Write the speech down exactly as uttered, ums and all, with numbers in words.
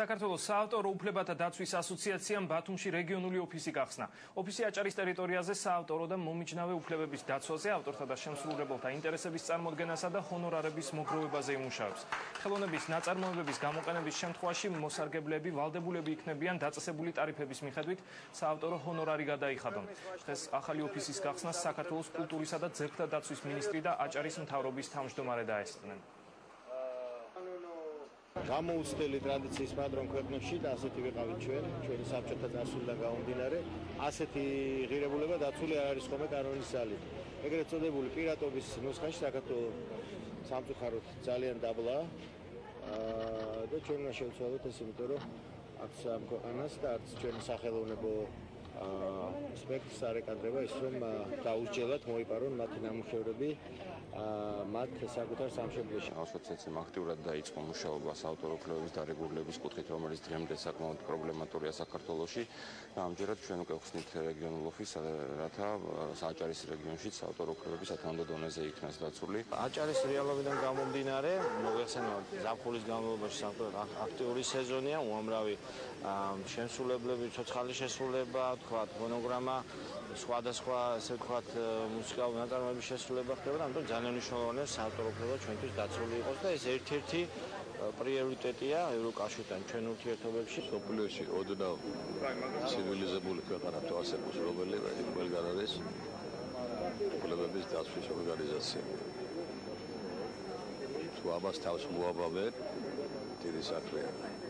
საქართველოს საავტორო უფლებათა დაცვის ასოციაციამ ბათუმში რეგიონული ოფისი გახსნა. Ოფისი აჭარის ტერიტორიაზე საავტორო და მომიჯნავე უფლებების დაცვაზე, ავტორთა და შემსრულებელთა ინტერესების წარმოდგენასა და ჰონორარების მოგროვებაზე იმუშავებს. Ხელოვნების ნაწარმოებების გამოყენების შემთხვევაში მოსარგებლეები ვალდებულები იქნებიან დაწესებული ტარიფების მიხედვით საავტორო ჰონორარი გადაიხადონ. Დღეს ახალი ოფისის გახსნას საქართველოს კულტურისა და ძეგლთა დაცვის მინისტრი და აჭარის მთავრობის თავმჯდომარე დაესწრნენ. Გამოუცდელი ტრადიციის მადრონ ქვეყნებში და ასეთი ვიყავით ჩვენ, ჩვენი საბჭოთა წასვლიდან გამომდინარე, ასეთი ღირებულება დაცული არ არის ხოლმე კანონის ძალით. Ეგრეთ წოდებული პირატობის ნუსხაში საქართველოს სამწუხაროდ ძალიან დაბლა და ჩვენ უნდა შევცვალოთ ეს, იმიტომ რომ აქ სამ ქვეყანას და არც ჩვენი სახელოვნებო სპექტს არ ეკადრება ის, რომ დაუსჯელად მოიპარონ მათი ნამუშევრები მათ საკუთარ სამშობლოში. Ასოციაციამ აქტიურად დაიწყო მუშაობა საავტორო უფლებების დარეგულირების კუთხით, რომელიც დღემდე საკმაოდ პრობლემატურია საქართველოში. Ამჯერად ჩვენ უკვე ხსნით რეგიონულ ოფისს, რათა აჭარის რეგიონშიც საავტორო უფლებების ათამდე დონეზე იქნას დაცული. აჭარის რეალობიდან გამომდინარე, მოიხსენიათ, ზაფხულის განმავლობაში საკმაოდ აქტიური სეზონია, უამრავი შემსრულებლები, ცოცხალი შესრულება, თქვა მონოგრამა, სხვადასხვა ესე ვთქვათ მუსიკალური ნაწარმოებების შესრულება ხდება, ამიტომ ძალიან მნიშვნელოვანია საავტორო უფლება ჩვენთვის დაცული იყოს და ეს ერთ-ერთი პრიორიტეტია ევროკავშირთან ჩვენ ურთიერთობებში. Სოფლიოში ოდნავ ცივილიზებული ქვეყანა თუ ასე მოსრობელი ყველგან არის უფლებების დაცვის ორგანიზაცია. Თუ ამას თავს მოაბავენ დიდი საქმეა.